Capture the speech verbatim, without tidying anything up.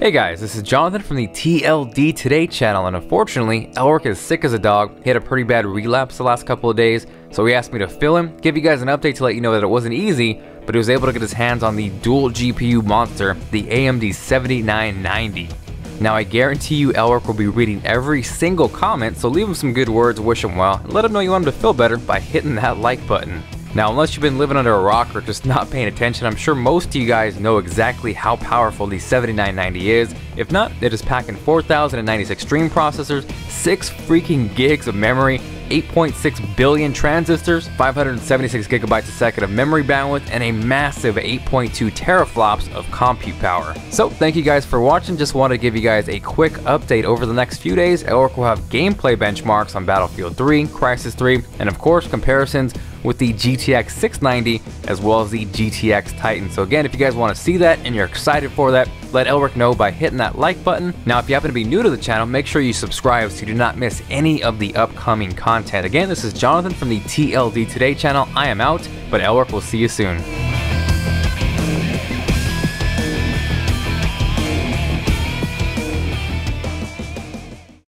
Hey guys, this is Jonathan from the T L D Today channel, and unfortunately, Elric is sick as a dog. He had a pretty bad relapse the last couple of days, so he asked me to fill him, give you guys an update to let you know that it wasn't easy, but he was able to get his hands on the dual G P U monster, the A M D seventy-nine ninety. Now I guarantee you Elric will be reading every single comment, so leave him some good words, wish him well, and let him know you want him to feel better by hitting that like button. Now, unless you've been living under a rock or just not paying attention, I'm sure most of you guys know exactly how powerful the seventy-nine ninety is. If not, it is packing four thousand ninety-six stream processors, six freaking gigs of memory, eight point six billion transistors, five hundred seventy-six gigabytes a second of memory bandwidth, and a massive eight point two teraflops of compute power. So thank you guys for watching. Just wanted to give you guys a quick update. Over the next few days, Elric will have gameplay benchmarks on Battlefield three, Crysis three, and of course comparisons with the G T X six ninety as well as the G T X Titan. So again, if you guys want to see that and you're excited for that, let Elric know by hitting that like button. Now, if you happen to be new to the channel, make sure you subscribe so you do not miss any of the upcoming content. Again, this is Jonathan from the T L D Today channel. I am out, but Elric will see you soon.